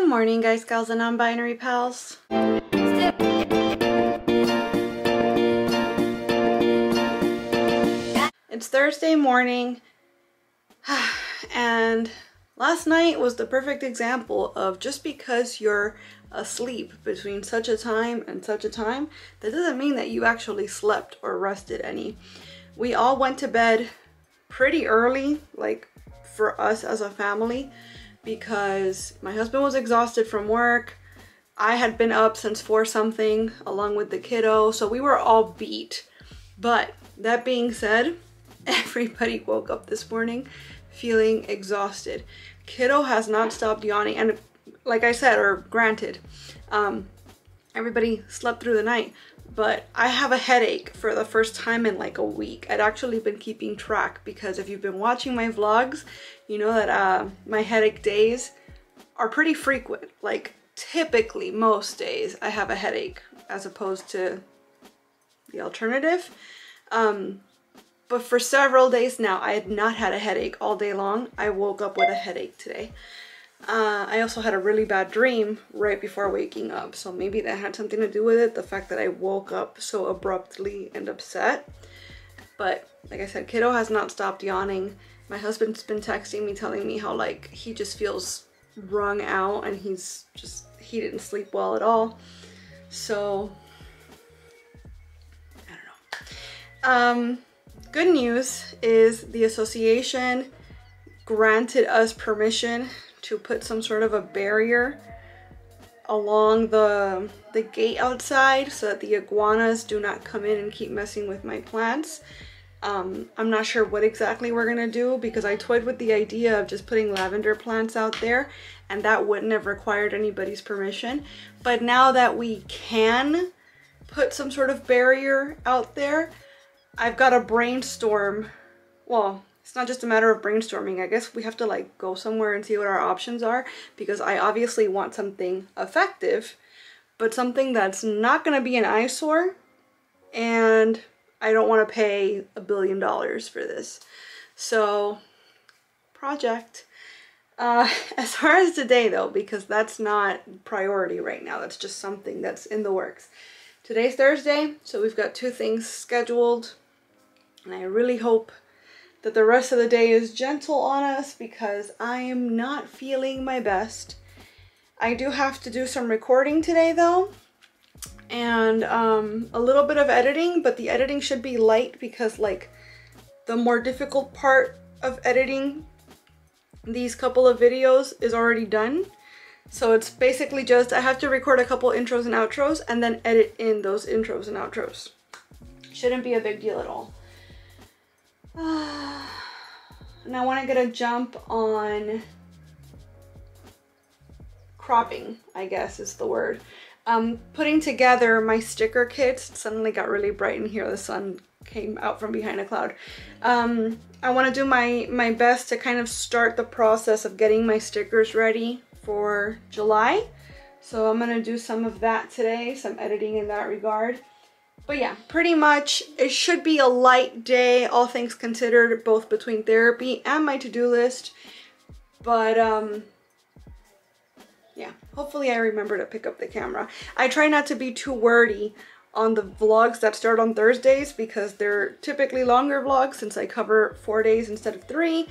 Good morning, guys, gals, and non-binary pals. It's Thursday morning, and last night was the perfect example of just because you're asleep between such a time and such a time, that doesn't mean that you actually slept or rested any. We all went to bed pretty early, like for us as a family, because my husband was exhausted from work. I had been up since 4 something along with the kiddo, so we were all beat. But that being said, everybody woke up this morning feeling exhausted. Kiddo has not stopped yawning, and like I said, or granted, everybody slept through the night, but I have a headache for the first time in like a week. I'd actually been keeping track, because if you've been watching my vlogs, you know that my headache days are pretty frequent. Like typically most days I have a headache as opposed to the alternative. But for several days now, I had not had a headache all day long. I woke up with a headache today. I also had a really bad dream right before waking up, so maybe that had something to do with it, the fact that I woke up so abruptly and upset. But like I said, kiddo has not stopped yawning. My husband's been texting me telling me how like he just feels wrung out, and he didn't sleep well at all. So I don't know. Good news is the association granted us permission to put some sort of a barrier along the gate outside so that the iguanas do not come in and keep messing with my plants. I'm not sure what exactly we're gonna do, because I toyed with the idea of just putting lavender plants out there, and that wouldn't have required anybody's permission. But now that we can put some sort of barrier out there, I've got to brainstorm. Well, it's not just a matter of brainstorming. I guess we have to like go somewhere and see what our options are, because I obviously want something effective, but something that's not going to be an eyesore, and I don't want to pay $1 billion for this. So, project. As far as today though, because that's not priority right now, that's just something that's in the works. Today's Thursday, so we've got 2 things scheduled, and I really hope that the rest of the day is gentle on us, because I am not feeling my best. I do have to do some recording today though, and a little bit of editing, but the editing should be light, because like the more difficult part of editing these couple of videos is already done. So it's basically just I have to record a couple intros and outros and then edit in those intros and outros. Shouldn't be a big deal at all. And I want to get a jump on cropping, I guess is the word. Putting together my sticker kits. It suddenly got really bright in here. The sun came out from behind a cloud. I want to do my best to kind of start the process of getting my stickers ready for July. So I'm going to do some of that today, some editing in that regard. But yeah, pretty much it should be a light day, all things considered, both between therapy and my to-do list. But yeah, hopefully I remember to pick up the camera. I try not to be too wordy on the vlogs that start on Thursdays, because they're typically longer vlogs, since I cover 4 days instead of 3.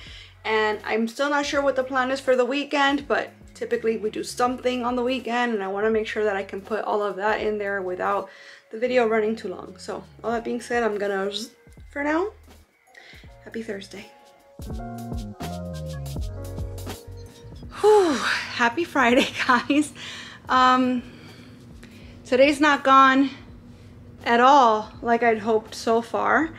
And I'm still not sure what the plan is for the weekend, but typically we do something on the weekend, and I want to make sure that I can put all of that in there without the video running too long. So all that being said, I'm gonna for now. Happy Thursday. Whew, happy Friday, guys. Today's not gone at all like I'd hoped so far.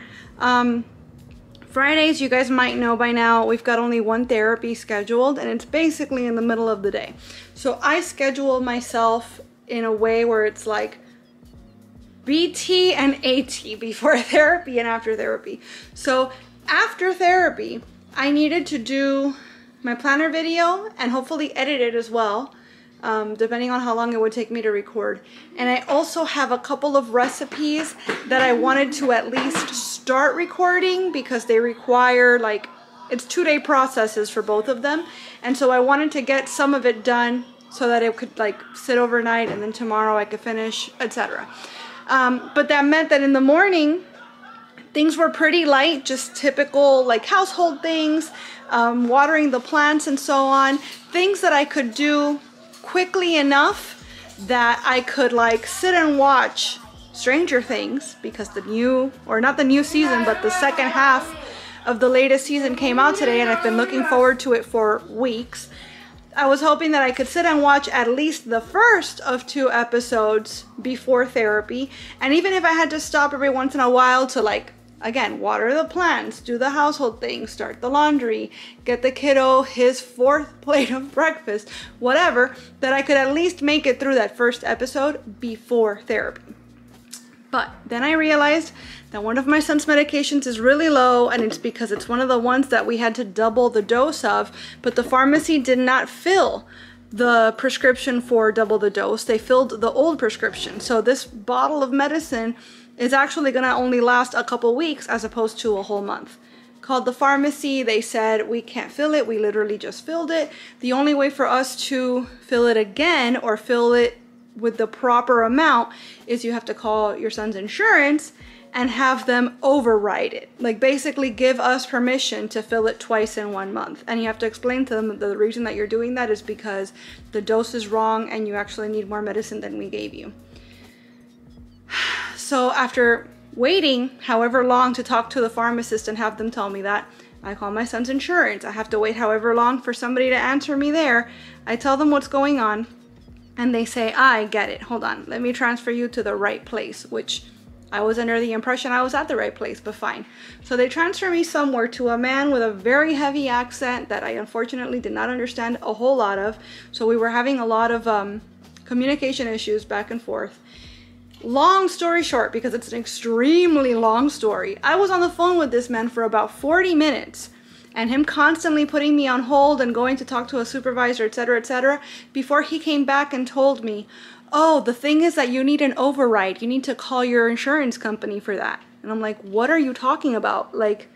Fridays, you guys might know by now, we've got only 1 therapy scheduled, and it's basically in the middle of the day. So I schedule myself in a way where it's like BT and AT, before therapy and after therapy. So after therapy, I needed to do my planner video and hopefully edit it as well, depending on how long it would take me to record. And I also have a couple of recipes that I wanted to at least start recording, because they require like, it's 2-day processes for both of them. And so I wanted to get some of it done so that it could like sit overnight and then tomorrow I could finish, etc. But that meant that in the morning, things were pretty light, just typical like household things, watering the plants and so on. Things that I could do quickly enough that I could like sit and watch Stranger Things, because the new, or not the new season, but the second half of the latest season came out today and I've been looking forward to it for weeks. I was hoping that I could sit and watch at least the first of 2 episodes before therapy. And even if I had to stop every once in a while to like, again, water the plants, do the household things, start the laundry, get the kiddo his 4th plate of breakfast, whatever, that I could at least make it through that first episode before therapy. But then I realized that one of my son's medications is really low, and it's because it's one of the ones that we had to double the dose of, but the pharmacy did not fill the prescription for double the dose. They filled the old prescription. So this bottle of medicine is actually gonna only last a couple weeks as opposed to a whole month. Called the pharmacy, they said, we can't fill it, we literally just filled it. The only way for us to fill it again or fill it with the proper amount is you have to call your son's insurance and have them override it. Like basically give us permission to fill it twice in 1 month. And you have to explain to them that the reason that you're doing that is because the dose is wrong and you actually need more medicine than we gave you. So after waiting however long to talk to the pharmacist and have them tell me that, I call my son's insurance. I have to wait however long for somebody to answer me there. I tell them what's going on. And they say, I get it, hold on, let me transfer you to the right place, which I was under the impression I was at the right place, but fine. So they transfer me somewhere to a man with a very heavy accent that I unfortunately did not understand a whole lot of. So we were having a lot of communication issues back and forth. Long story short, because it's an extremely long story, I was on the phone with this man for about 40 minutes. And him constantly putting me on hold and going to talk to a supervisor, et cetera, before he came back and told me, oh, the thing is that you need an override. You need to call your insurance company for that. And I'm like, what are you talking about? Like,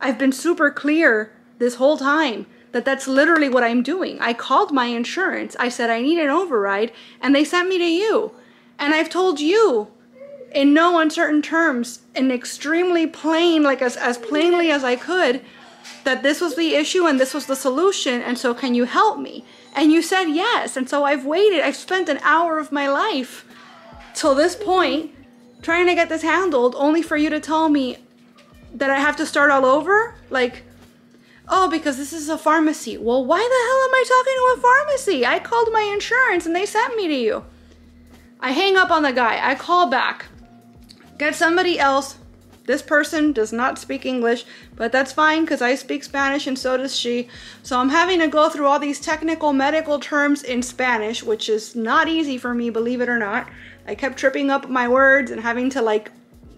I've been super clear this whole time that that's literally what I'm doing. I called my insurance. I said, I need an override, and they sent me to you. And I've told you in no uncertain terms, in extremely plain, like as plainly as I could, that this was the issue and this was the solution, and so can you help me? And you said yes, and so I've waited. I've spent an hour of my life till this point trying to get this handled, only for you to tell me that I have to start all over? Like, oh, because this is a pharmacy. Well, why the hell am I talking to a pharmacy? I called my insurance and they sent me to you. I hang up on the guy. I call back. Get somebody else. This person does not speak English, but that's fine because I speak Spanish and so does she. So I'm having to go through all these technical medical terms in Spanish, which is not easy for me, believe it or not. I kept tripping up my words and having to like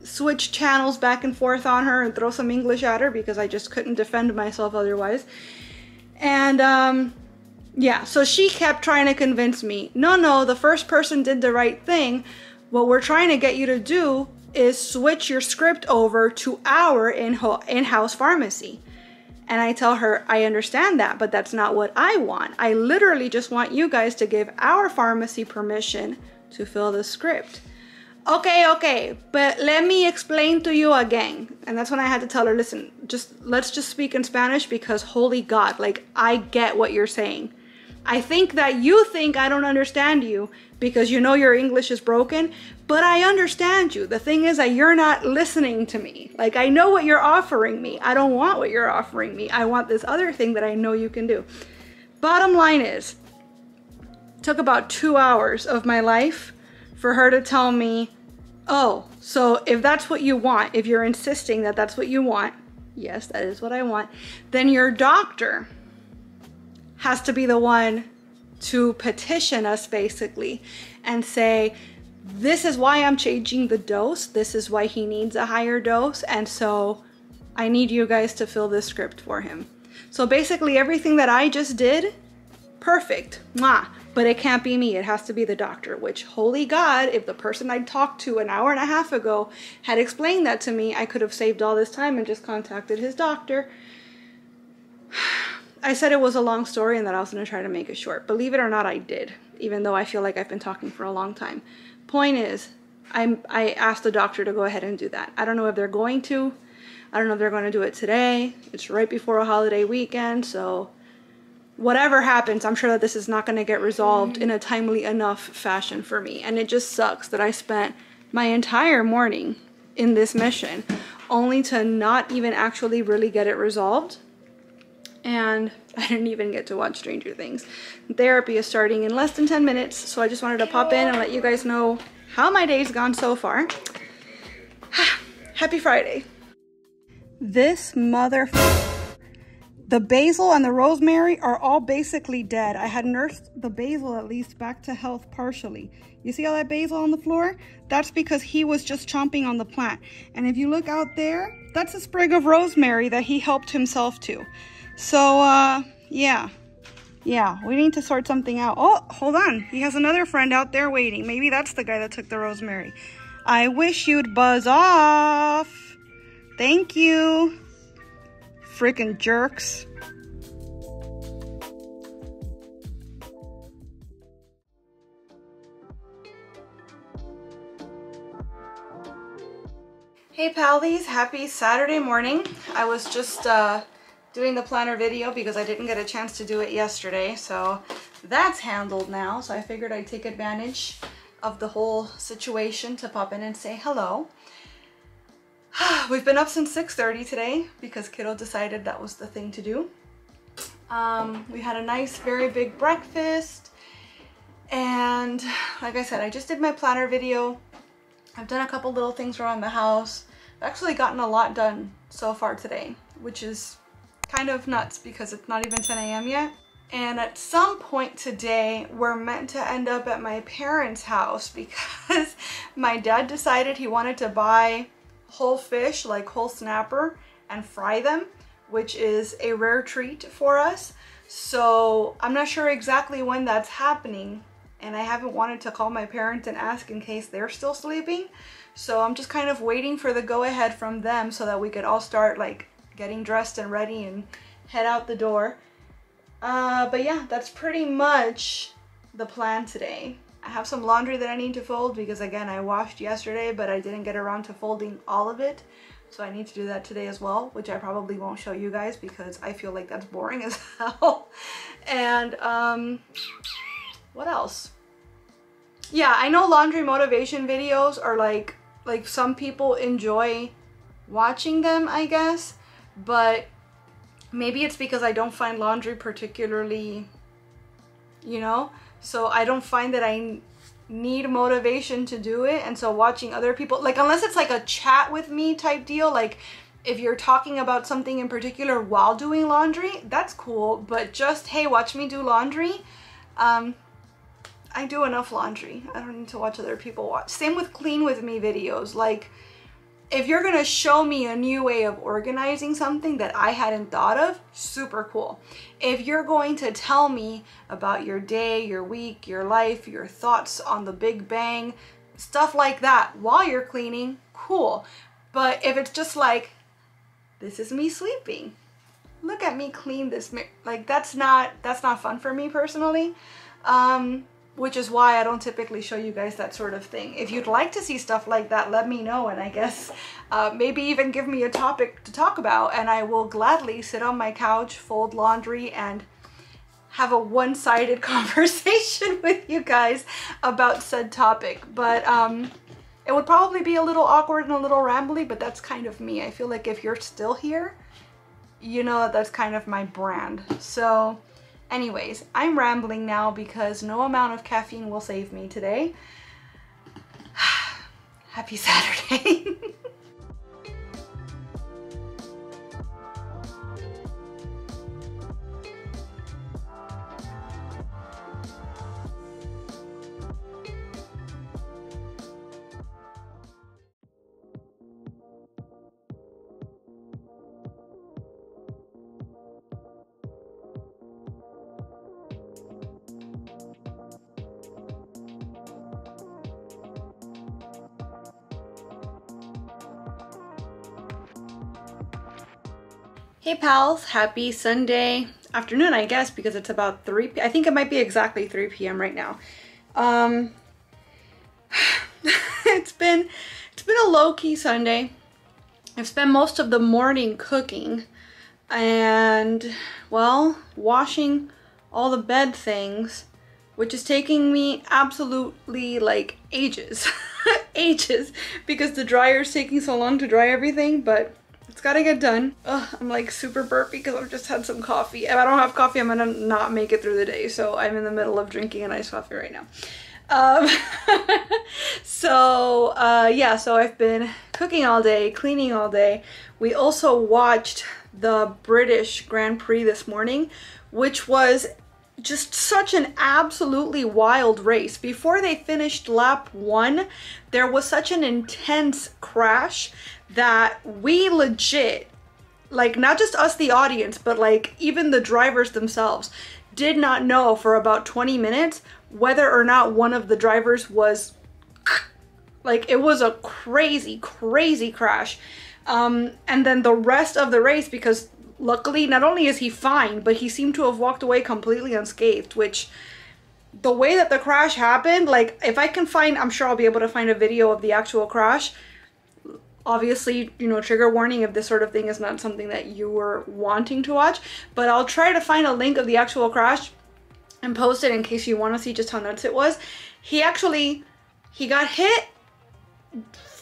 switch channels back and forth on her and throw some English at her because I just couldn't defend myself otherwise. And yeah, so she kept trying to convince me, no, the first person did the right thing. What we're trying to get you to do is switch your script over to our in-house pharmacy. And I tell her, I understand that, but that's not what I want. I literally just want you guys to give our pharmacy permission to fill the script. Okay, but let me explain to you again. And that's when I had to tell her, listen, let's just speak in Spanish because holy God, like I get what you're saying. I think that you think I don't understand you because you know your English is broken, but I understand you. The thing is that you're not listening to me. Like, I know what you're offering me. I don't want what you're offering me. I want this other thing that I know you can do. Bottom line is, it took about 2 hours of my life for her to tell me, oh, so if that's what you want, if you're insisting that that's what you want, yes, that is what I want, then your doctor has to be the one to petition us basically and say, this is why I'm changing the dose. This is why he needs a higher dose. And so I need you guys to fill this script for him. So basically everything that I just did, perfect, mwah, but it can't be me. It has to be the doctor, which holy God, if the person I talked to an hour and a half ago had explained that to me, I could have saved all this time and just contacted his doctor. I said it was a long story and that I was going to try to make it short. Believe it or not, I did, even though I feel like I've been talking for a long time. Point is, I asked the doctor to go ahead and do that. I don't know if they're going to. I don't know if they're going to do it today. It's right before a holiday weekend, so whatever happens, I'm sure that this is not going to get resolved in a timely enough fashion for me. And it just sucks that I spent my entire morning in this mission only to not even actually really get it resolved. And I didn't even get to watch Stranger Things. Therapy is starting in less than 10 minutes, so I just wanted to pop in and let you guys know how my day's gone so far. Happy Friday. This motherfucker. The basil and the rosemary are all basically dead. I had nursed the basil at least back to health partially. You see all that basil on the floor? That's because he was just chomping on the plant. And if you look out there, that's a sprig of rosemary that he helped himself to. So, yeah, we need to sort something out. Oh, hold on. He has another friend out there waiting. Maybe that's the guy that took the rosemary. I wish you'd buzz off. Thank you. Freaking jerks. Hey, pallies. Happy Saturday morning. I was just, doing the planner video because I didn't get a chance to do it yesterday, so that's handled now. So I figured I'd take advantage of the whole situation to pop in and say hello. We've been up since 6:30 today because kiddo decided that was the thing to do. We had a nice, very big breakfast, and like I said, I just did my planner video. I've done a couple little things around the house. I've actually gotten a lot done so far today, which is kind of nuts because it's not even 10 a.m. yet. And at some point today, we're meant to end up at my parents' house because my dad decided he wanted to buy whole fish, like whole snapper, and fry them, which is a rare treat for us. So I'm not sure exactly when that's happening, and I haven't wanted to call my parents and ask in case they're still sleeping. So I'm just kind of waiting for the go-ahead from them so that we could all start like getting dressed and ready and head out the door. But yeah, that's pretty much the plan today. I have some laundry that I need to fold because, again, I washed yesterday, but I didn't get around to folding all of it. So I need to do that today as well, which I probably won't show you guys because I feel like that's boring as hell. And what else? Yeah, I know laundry motivation videos are like some people enjoy watching them, I guess. But maybe it's because I don't find laundry particularly, you know, so I don't find that I need motivation to do it. And so watching other people, like, unless it's like a chat with me type deal, like if you're talking about something in particular while doing laundry, that's cool. But just, hey, watch me do laundry. I do enough laundry. I don't need to watch other people watch. Same with clean with me videos. Like, if you're gonna show me a new way of organizing something that I hadn't thought of, super cool. If you're going to tell me about your day, your week, your life, your thoughts on the Big Bang, stuff like that while you're cleaning, cool. But if it's just like, this is me sleeping, look at me clean this, like, that's not fun for me personally. Which is why I don't typically show you guys that sort of thing. If you'd like to see stuff like that, let me know, and I guess maybe even give me a topic to talk about, and I will gladly sit on my couch, fold laundry, and have a one-sided conversation with you guys about said topic. But it would probably be a little awkward and a little rambly, but that's kind of me. I feel like if you're still here, you know that's kind of my brand. So anyways, I'm rambling now because no amount of caffeine will save me today. Happy Saturday. Hey pals, happy Sunday. afternoon, I guess, because it's about 3 p.m. I think it might be exactly 3 p.m. right now. It's been a low-key Sunday. I've spent most of the morning cooking and, well, washing all the bed things, which is taking me absolutely, like, ages. Ages, because the dryer's taking so long to dry everything, but it's gotta get done. Ugh, I'm like super burpy because I've just had some coffee. If I don't have coffee, I'm gonna not make it through the day, so I'm in the middle of drinking an iced coffee right now. Yeah, so I've been cooking all day, cleaning all day. We also watched the British Grand Prix this morning, which was just such an absolutely wild race. Before they finished lap one, there was such an intense crash that we legit, like not just us, the audience, but like even the drivers themselves did not know for about 20 minutes whether or not one of the drivers was, like, it was a crazy, crazy crash. And then the rest of the race, because luckily, not only is he fine, but he seemed to have walked away completely unscathed, which the way that the crash happened, like if I can find, I'm sure I'll be able to find a video of the actual crash. Obviously, you know, trigger warning if this sort of thing is not something that you were wanting to watch, but I'll try to find a link of the actual crash and post it in case you want to see just how nuts it was. He actually, he got hit,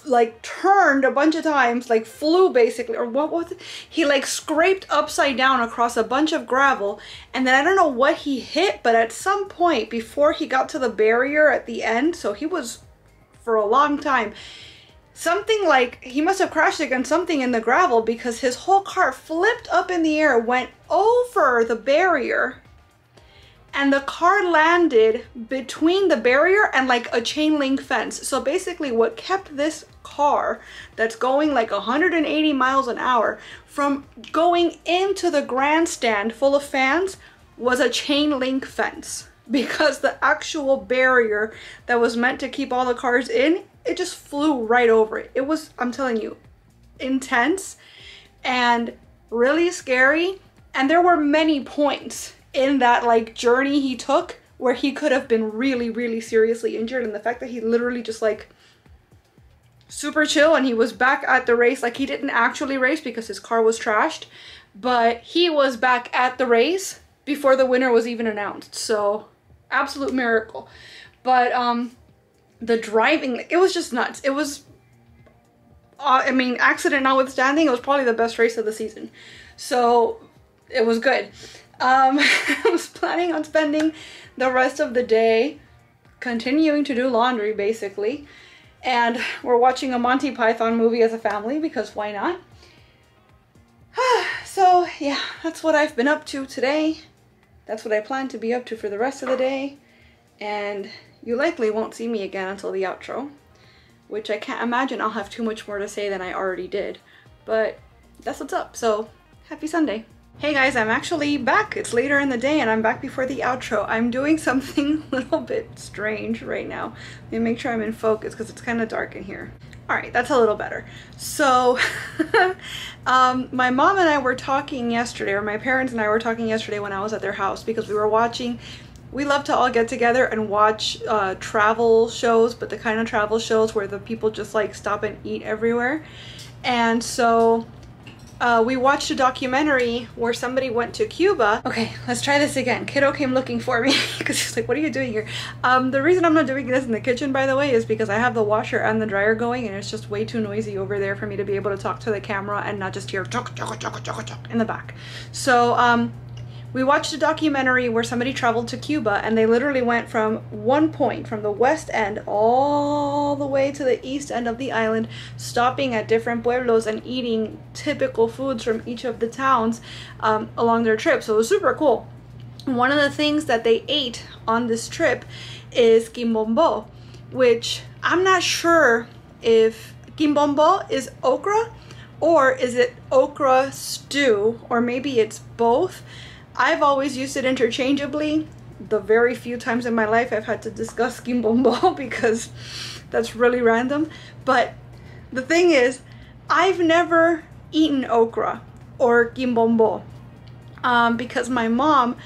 like turned a bunch of times, like flew basically, or what was it? He like scraped upside down across a bunch of gravel, and then I don't know what he hit, but at some point before he got to the barrier at the end, so he was for a long time, something like, he must have crashed against something in the gravel because his whole car flipped up in the air, went over the barrier, and the car landed between the barrier and like a chain link fence. So basically what kept this car that's going like 180 miles an hour from going into the grandstand full of fans was a chain link fence, because the actual barrier that was meant to keep all the cars in, it just flew right over it. It was, I'm telling you, intense and really scary. And there were many points in that like journey he took where he could have been really, really seriously injured, and the fact that he literally just like super chill and he was back at the race, like he didn't actually race because his car was trashed, but he was back at the race before the winner was even announced. So absolute miracle. But the driving, it was just nuts. It was, I mean, accident notwithstanding, it was probably the best race of the season. So it was good. I was planning on spending the rest of the day continuing to do laundry, basically. And we're watching a Monty Python movie as a family, because why not? So yeah, that's what I've been up to today. That's what I plan to be up to for the rest of the day. And you likely won't see me again until the outro, which I can't imagine I'll have too much more to say than I already did. But that's what's up. So happy Sunday. Hey guys, I'm actually back. It's later in the day and I'm back before the outro. I'm doing something a little bit strange right now. Let me make sure I'm in focus because it's kind of dark in here. All right, that's a little better. So my mom and I were talking yesterday, or my parents and I were talking yesterday when I was at their house, because we were watching, we love to all get together and watch travel shows, but the kind of travel shows where the people just like stop and eat everywhere. And so we watched a documentary where somebody went to Cuba. Okay, let's try this again. Kiddo came looking for me because he's like, what are you doing here? The reason I'm not doing this in the kitchen, by the way, is because I have the washer and the dryer going, and it's just way too noisy over there for me to be able to talk to the camera and not just hear chok, chok, chok, chok, chok in the back. So we watched a documentary where somebody traveled to Cuba, and they literally went from one point, from the west end all the way to the east end of the island, stopping at different pueblos and eating typical foods from each of the towns along their trip. So it was super cool. One of the things that they ate on this trip is quimbombo, which I'm not sure if quimbombo is okra or is it okra stew, or maybe it's both. I've always used it interchangeably. The very few times in my life I've had to discuss quimbombo because that's really random. But the thing is, I've never eaten okra or quimbombo. because my mom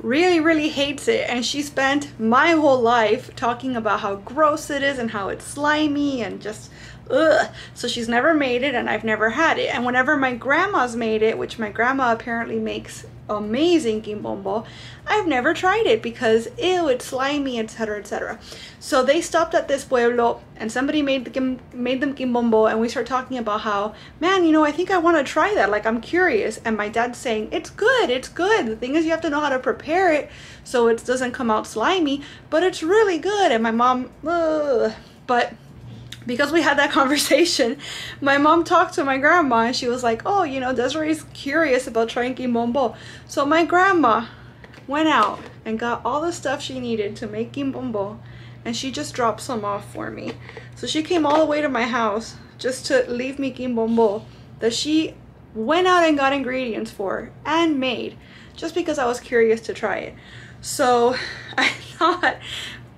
really hates it, and she spent my whole life talking about how gross it is and how it's slimy and just ugh. So she's never made it and I've never had it, and whenever my grandma's made it, which my grandma apparently makes amazing quimbombo, I've never tried it because ew, it's slimy, etc, etc. So they stopped at this pueblo and somebody made them quimbombo, and we start talking about how, man, you know, I think I want to try that, like I'm curious, and my dad's saying it's good, it's good, the thing is you have to know how to prepare it so it doesn't come out slimy, but it's really good. And my mom, ugh. But because we had that conversation, my mom talked to my grandma and she was like, oh, you know, Desiree's curious about trying quimbombo. So my grandma went out and got all the stuff she needed to make quimbombo, and she just dropped some off for me. So she came all the way to my house just to leave me quimbombo that she went out and got ingredients for and made just because I was curious to try it. So I thought,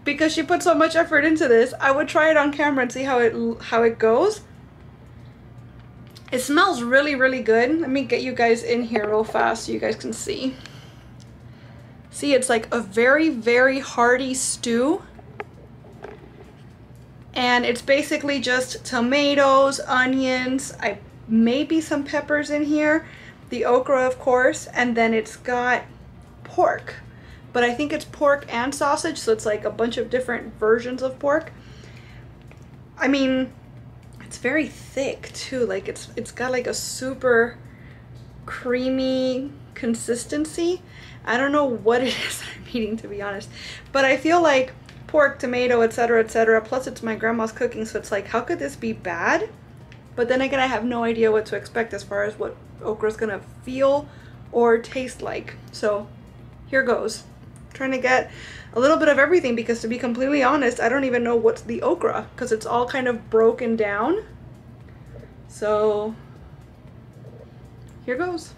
because she put so much effort into this, I would try it on camera and see how it goes. It smells really good. Let me get you guys in here real fast so you guys can see. See, it's like a very hearty stew. And it's basically just tomatoes, onions, maybe some peppers in here, the okra of course, and then it's got pork. But I think it's pork and sausage, so it's like a bunch of different versions of pork. I mean, it's very thick too, like it's got like a super creamy consistency. I don't know what it is I'm eating, to be honest, but I feel like pork, tomato, etc, etc, plus it's my grandma's cooking, so it's like, how could this be bad? But then again, I have no idea what to expect as far as what okra's gonna feel or taste like. So here goes. Trying to get a little bit of everything, because to be completely honest, I don't even know what's the okra because it's all kind of broken down. So here goes.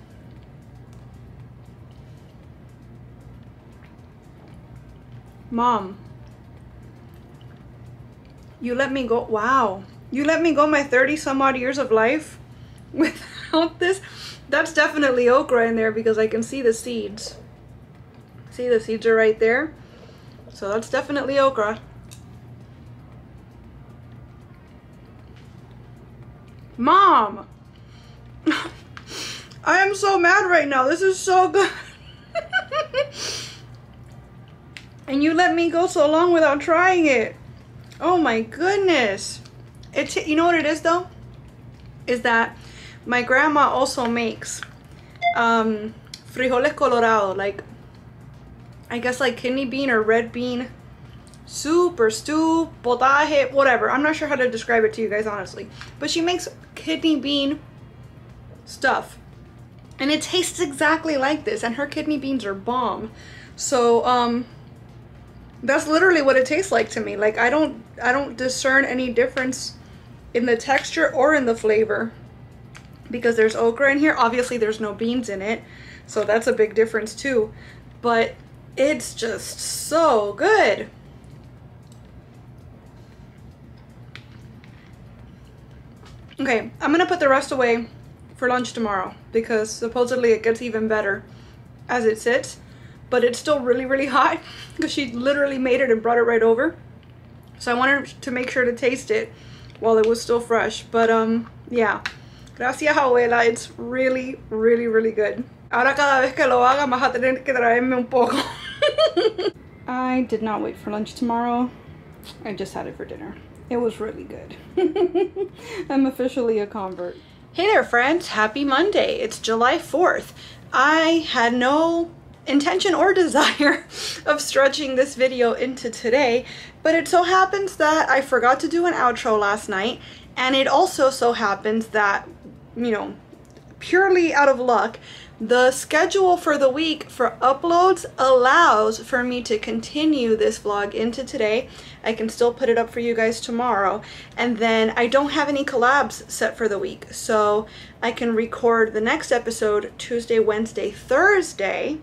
Mom, you let me go. Wow, you let me go my 30 some odd years of life without this. That's definitely okra in there because I can see the seeds. See, the seeds are right there, so that's definitely okra. Mom! I am so mad right now, this is so good. And you let me go so long without trying it. Oh my goodness. It's, you know what it is though? Is that my grandma also makes frijoles colorado, like I guess like kidney bean or red bean soup or stew, potaje, whatever. I'm not sure how to describe it to you guys, honestly. But she makes kidney bean stuff. And it tastes exactly like this. And her kidney beans are bomb. So, that's literally what it tastes like to me. Like, I don't discern any difference in the texture or in the flavor. Because there's okra in here. Obviously, there's no beans in it. So that's a big difference, too. But it's just so good. Okay, I'm gonna put the rest away for lunch tomorrow because supposedly it gets even better as it sits, but it's still really hot because she literally made it and brought it right over. So I wanted to make sure to taste it while it was still fresh, but yeah. Gracias, abuela. It's really good. Ahora cada vez que lo haga, vas a tener que traerme un poco. I did not wait for lunch tomorrow. I just had it for dinner. It was really good. I'm officially a convert. Hey there, friends. Happy Monday. It's July 4th. I had no intention or desire of stretching this video into today, but it so happens that I forgot to do an outro last night, and it also so happens that, you know, purely out of luck, the schedule for the week for uploads allows for me to continue this vlog into today. I can still put it up for you guys tomorrow, and then I don't have any collabs set for the week, so I can record the next episode Tuesday, Wednesday, Thursday,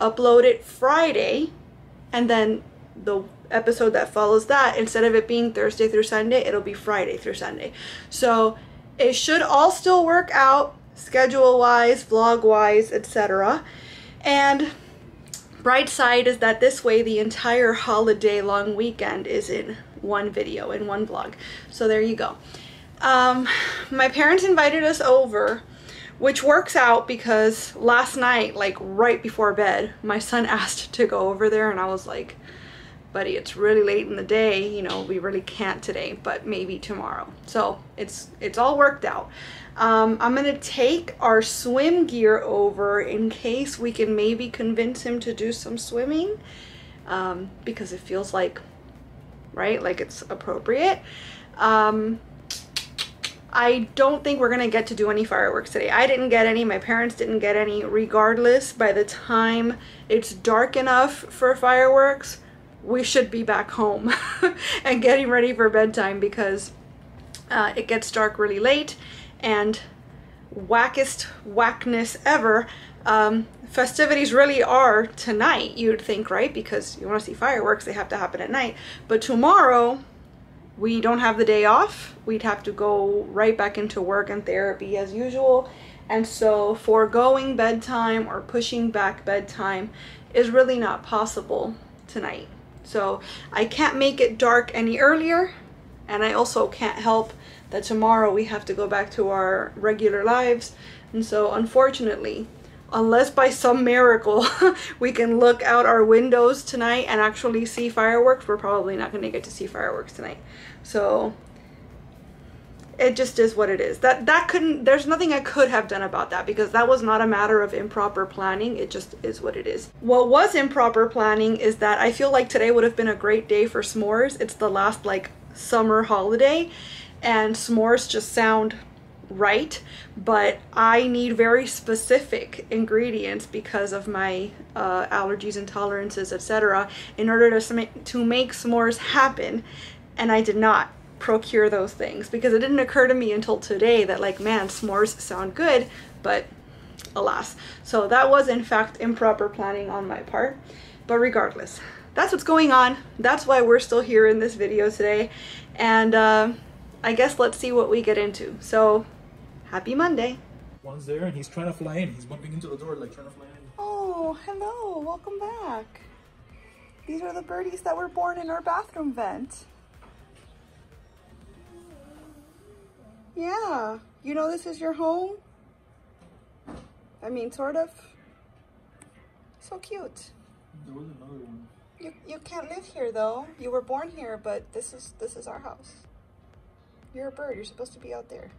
upload it Friday, and then the episode that follows that, instead of it being Thursday through Sunday, it'll be Friday through Sunday. So it should all still work out. schedule-wise, vlog-wise, etc. And bright side is that this way the entire holiday long weekend is in one video, in one vlog. So there you go. My parents invited us over, which works out because last night, like right before bed, my son asked to go over there and I was like, buddy, it's really late in the day, you know, we really can't today, but maybe tomorrow. So it's all worked out. I'm gonna take our swim gear over in case we can maybe convince him to do some swimming, because it feels like, right, like it's appropriate. I don't think we're gonna get to do any fireworks today. I didn't get any, my parents didn't get any. Regardless, by the time it's dark enough for fireworks, we should be back home and getting ready for bedtime, because it gets dark really late, and whackness ever, festivities really are tonight, you'd think, right? Because you want to see fireworks, they have to happen at night. But tomorrow we don't have the day off, we'd have to go right back into work and therapy as usual, and so foregoing bedtime or pushing back bedtime is really not possible tonight. So I can't make it dark any earlier, and I also can't help that tomorrow we have to go back to our regular lives, and so unfortunately, unless by some miracle we can look out our windows tonight and actually see fireworks, we're probably not going to get to see fireworks tonight. So it just is what it is. That couldn't, there's nothing I could have done about that, because that was not a matter of improper planning. It just is what it is. What was improper planning is that I feel like today would have been a great day for s'mores. It's the last like summer holiday and s'mores just sound right, but I need very specific ingredients because of my allergies, intolerances, etc. in order to make s'mores happen, and I did not procure those things because it didn't occur to me until today that, like, man, s'mores sound good, but alas. So that was in fact improper planning on my part, but regardless, that's what's going on. That's why we're still here in this video today, and I guess let's see what we get into. So happy Monday. One's there and he's trying to fly in. He's bumping into the door, like trying to fly in. Oh, hello, welcome back. These are the birdies that were born in our bathroom vent. Yeah, you know this is your home? I mean, sort of. So cute. There was another one. You can't live here though. You were born here, but this is our house. You're a bird, you're supposed to be out there.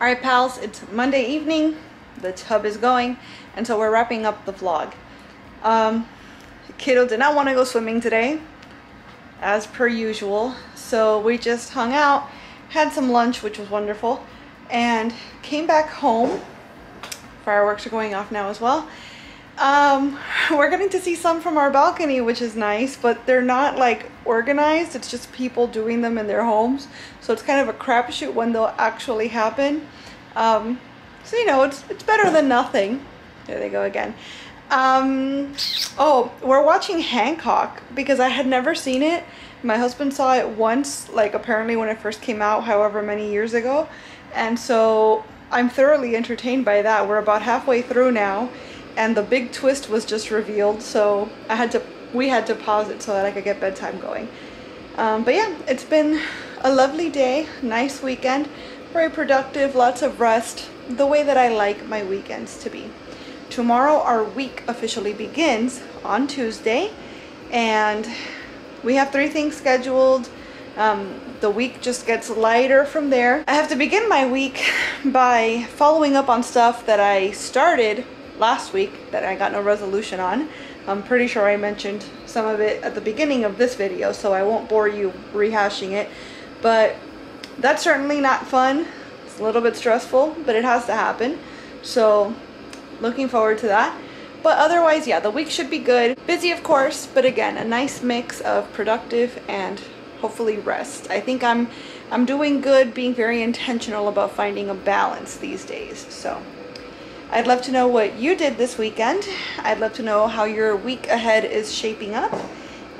All right, pals, it's Monday evening. The tub is going, and so we're wrapping up the vlog. Kiddo did not want to go swimming today as per usual, so we just hung out, had some lunch, which was wonderful, and came back home. Fireworks are going off now as well. We're getting to see some from our balcony, which is nice, but they're not like organized. It's just people doing them in their homes, so it's kind of a crapshoot when they'll actually happen. So, you know, it's better than nothing. There they go again. Oh, we're watching Hancock because I had never seen it. My husband saw it once, like apparently when it first came out, however many years ago. And so I'm thoroughly entertained by that. We're about halfway through now, and the big twist was just revealed. So we had to pause it so that I could get bedtime going. But yeah, it's been a lovely day, nice weekend, very productive, lots of rest, the way that I like my weekends to be. Tomorrow our week officially begins on Tuesday, and we have 3 things scheduled. The week just gets lighter from there. I have to begin my week by following up on stuff that I started last week that I got no resolution on. I'm pretty sure I mentioned some of it at the beginning of this video, so I won't bore you rehashing it, but that's certainly not fun. A little bit stressful, but it has to happen, so looking forward to that. But otherwise, yeah, the week should be good. Busy, of course, but again, a nice mix of productive and hopefully rest. I think I'm doing good, being very intentional about finding a balance these days. So I'd love to know what you did this weekend. I'd love to know how your week ahead is shaping up,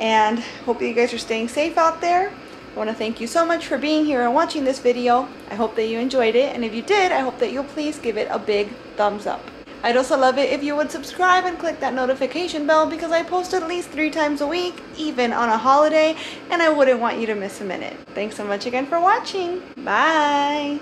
and hope that you guys are staying safe out there. I want to thank you so much for being here and watching this video. I hope that you enjoyed it, and if you did, I hope that you'll please give it a big thumbs up. I'd also love it if you would subscribe and click that notification bell, because I post at least 3 times a week, even on a holiday, and I wouldn't want you to miss a minute. Thanks so much again for watching. Bye!